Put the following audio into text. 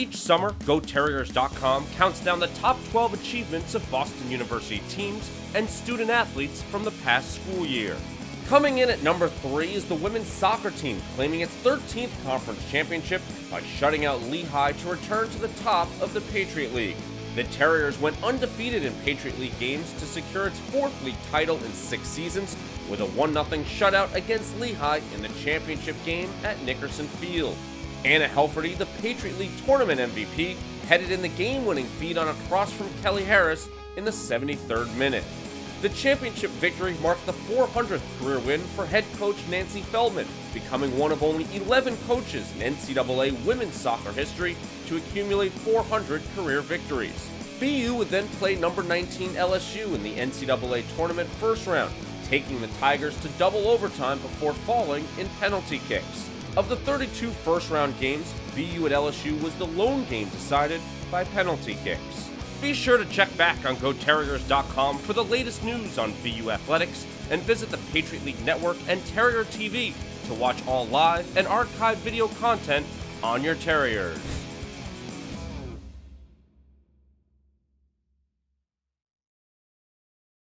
Each summer, GoTerriers.com counts down the top 12 achievements of Boston University teams and student-athletes from the past school year. Coming in at number 3 is the women's soccer team, claiming its 13th conference championship by shutting out Lehigh to return to the top of the Patriot League. The Terriers went undefeated in Patriot League games to secure its 4th league title in 6 seasons with a 1-0 shutout against Lehigh in the championship game at Nickerson Field. Anna Heilferty, the Patriot League tournament MVP, headed in the game-winning feed on a cross from Kelly Harris in the 73rd minute. The championship victory marked the 400th career win for head coach Nancy Feldman, becoming one of only 11 coaches in NCAA women's soccer history to accumulate 400 career victories. BU would then play number 19 LSU in the NCAA tournament first round, taking the Tigers to double overtime before falling in penalty kicks. Of the 32 first-round games, BU at LSU was the lone game decided by penalty kicks. Be sure to check back on GoTerriers.com for the latest news on BU athletics, and visit the Patriot League Network and Terrier TV to watch all live and archived video content on your Terriers.